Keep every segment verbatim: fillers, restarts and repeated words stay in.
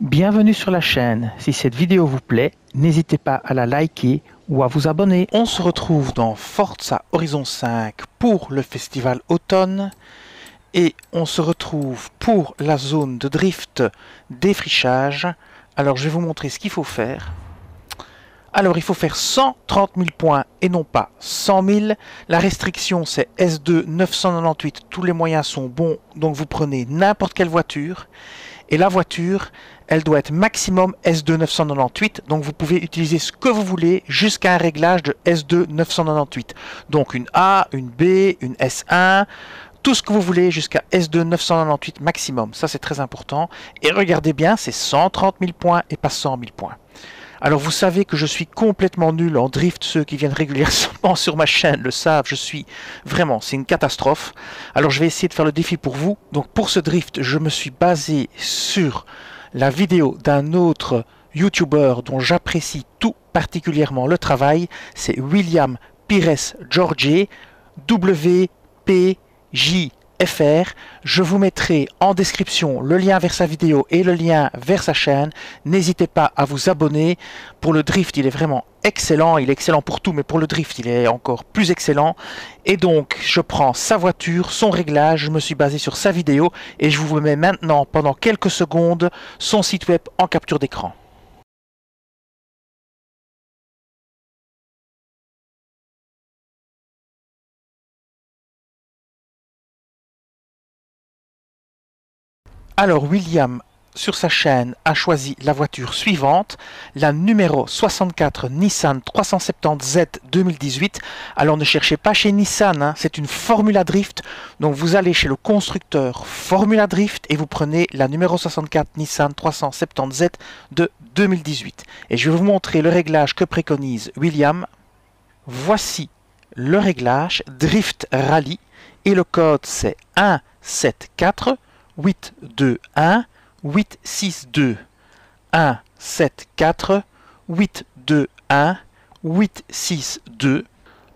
Bienvenue sur la chaîne. Si cette vidéo vous plaît, n'hésitez pas à la liker ou à vous abonner. On se retrouve dans Forza Horizon cinq pour le festival automne et on se retrouve pour la zone de drift défrichage. Alors je vais vous montrer ce qu'il faut faire. Alors il faut faire cent trente mille points et non pas cent mille. La restriction c'est S deux neuf cent quatre-vingt-dix-huit. Tous les moyens sont bons, donc vous prenez n'importe quelle voiture. Et la voiture, elle doit être maximum S deux neuf cent quatre-vingt-dix-huit, donc vous pouvez utiliser ce que vous voulez jusqu'à un réglage de S deux neuf cent quatre-vingt-dix-huit. Donc une A, une B, une S un, tout ce que vous voulez jusqu'à S deux neuf cent quatre-vingt-dix-huit maximum. Ça, c'est très important. Et regardez bien, c'est cent trente mille points et pas cent mille points. Alors vous savez que je suis complètement nul en drift, ceux qui viennent régulièrement sur ma chaîne le savent, je suis vraiment, c'est une catastrophe. Alors je vais essayer de faire le défi pour vous. Donc pour ce drift, je me suis basé sur la vidéo d'un autre YouTuber dont j'apprécie tout particulièrement le travail, c'est William Pires Giorgi, W P J point F R. Je vous mettrai en description le lien vers sa vidéo et le lien vers sa chaîne. N'hésitez pas à vous abonner. Pour le drift, il est vraiment excellent. Il est excellent pour tout, mais pour le drift, il est encore plus excellent. Et donc, je prends sa voiture, son réglage. Je me suis basé sur sa vidéo et je vous mets maintenant, pendant quelques secondes, son site web en capture d'écran. Alors William, sur sa chaîne, a choisi la voiture suivante, la numéro soixante-quatre Nissan trois cent soixante-dix Z deux mille dix-huit. Alors ne cherchez pas chez Nissan, hein, c'est une Formula Drift. Donc vous allez chez le constructeur Formula Drift et vous prenez la numéro soixante-quatre Nissan trois cent soixante-dix Z de deux mille dix-huit. Et je vais vous montrer le réglage que préconise William. Voici le réglage Drift Rally et le code c'est un sept quatre huit deux un huit six deux un sept quatre huit deux un huit six deux.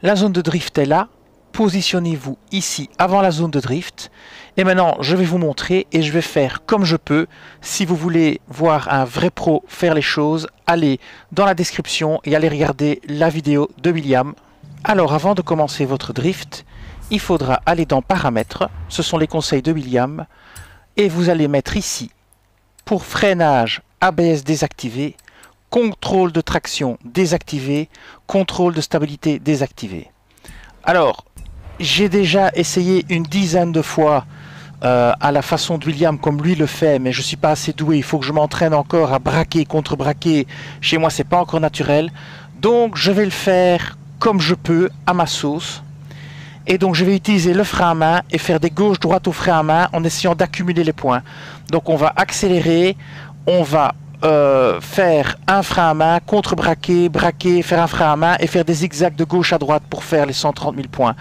La zone de drift est là. Positionnez-vous ici avant la zone de drift. Et maintenant, je vais vous montrer et je vais faire comme je peux. Si vous voulez voir un vrai pro faire les choses, allez dans la description et allez regarder la vidéo de William. Alors, avant de commencer votre drift, il faudra aller dans paramètres. Ce sont les conseils de William. Et vous allez mettre ici, pour freinage, A B S désactivé, contrôle de traction désactivé, contrôle de stabilité désactivé. Alors, j'ai déjà essayé une dizaine de fois euh, à la façon de William, comme lui le fait, mais je ne suis pas assez doué, il faut que je m'entraîne encore à braquer, contre-braquer. Chez moi, ce n'est pas encore naturel. Donc, je vais le faire comme je peux, à ma sauce. Et donc je vais utiliser le frein à main et faire des gauches-droites au frein à main en essayant d'accumuler les points. Donc on va accélérer, on va euh, faire un frein à main, contre-braquer, braquer, faire un frein à main et faire des zigzags de gauche à droite pour faire les cent trente mille points.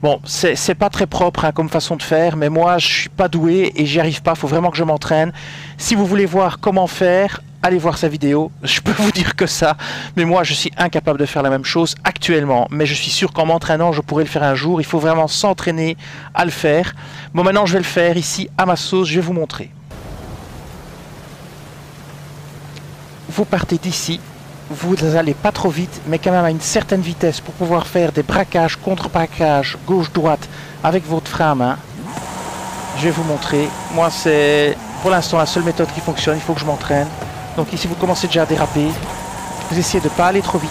Bon, c'est pas très propre hein, comme façon de faire, mais moi je suis pas doué et j'y arrive pas, faut vraiment que je m'entraîne. Si vous voulez voir comment faire, allez voir sa vidéo, je peux vous dire que ça, mais moi je suis incapable de faire la même chose actuellement, mais je suis sûr qu'en m'entraînant je pourrais le faire un jour, il faut vraiment s'entraîner à le faire. Bon, maintenant je vais le faire ici à ma sauce, je vais vous montrer. Vous partez d'ici, vous n'allez pas trop vite, mais quand même à une certaine vitesse pour pouvoir faire des braquages, contre-braquages, gauche-droite avec votre frein à main. Je vais vous montrer, moi c'est pour l'instant la seule méthode qui fonctionne, il faut que je m'entraîne. Donc ici vous commencez déjà à déraper, vous essayez de ne pas aller trop vite.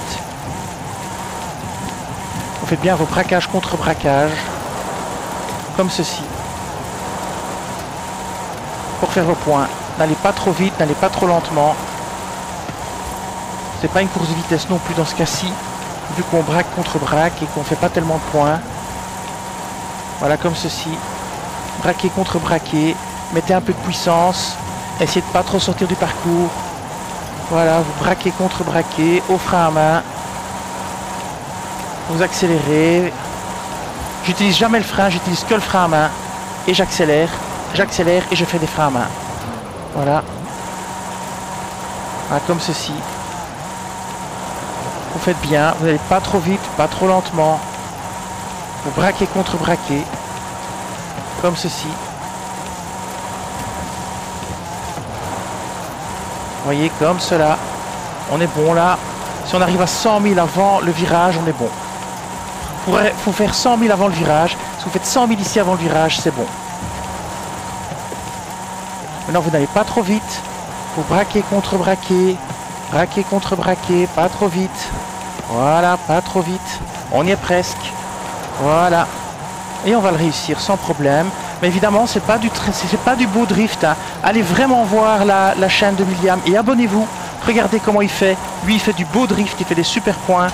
Vous faites bien vos braquages contre braquages, comme ceci. Pour faire vos points, n'allez pas trop vite, n'allez pas trop lentement. C'est pas une course de vitesse non plus dans ce cas-ci, vu qu'on braque contre braque et qu'on fait pas tellement de points. Voilà comme ceci, braquer contre braquer, mettez un peu de puissance, essayez de pas trop sortir du parcours. Voilà, vous braquez, contre-braquez, au frein à main. Vous accélérez. J'utilise jamais le frein, j'utilise que le frein à main. Et j'accélère, j'accélère et je fais des freins à main. Voilà. Voilà, comme ceci. Vous faites bien, vous n'allez pas trop vite, pas trop lentement. Vous braquez, contre-braquez. Comme ceci. voyez, comme cela. On est bon là. Si on arrive à cent mille avant le virage, on est bon. Il faut faire cent mille avant le virage. Si vous faites cent mille ici avant le virage, c'est bon. Maintenant, vous n'allez pas trop vite. Vous braquez contre braquer. Braquer contre braquer. Pas trop vite. Voilà, pas trop vite. On y est presque. Voilà. Et on va le réussir sans problème. Mais évidemment, c'est pas du c'est pas du beau drift. Hein. Allez vraiment voir la, la chaîne de William et abonnez-vous. Regardez comment il fait. Lui, il fait du beau drift, il fait des super points.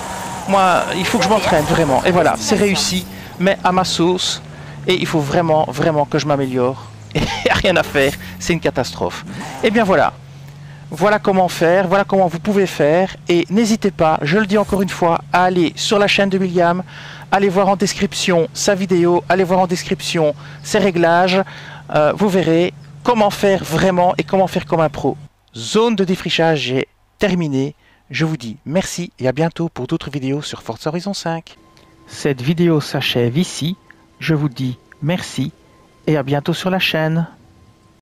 Moi, il faut que je m'entraîne vraiment. Et voilà, c'est réussi, mais à ma sauce. Et il faut vraiment, vraiment que je m'améliore. Et il n'y a rien à faire, c'est une catastrophe. Et bien voilà. Voilà comment faire, voilà comment vous pouvez faire. Et n'hésitez pas, je le dis encore une fois, à aller sur la chaîne de William. Allez voir en description sa vidéo, allez voir en description ses réglages. Euh, vous verrez comment faire vraiment et comment faire comme un pro. Zone de défrichage est terminée. Je vous dis merci et à bientôt pour d'autres vidéos sur Forza Horizon cinq. Cette vidéo s'achève ici. Je vous dis merci et à bientôt sur la chaîne.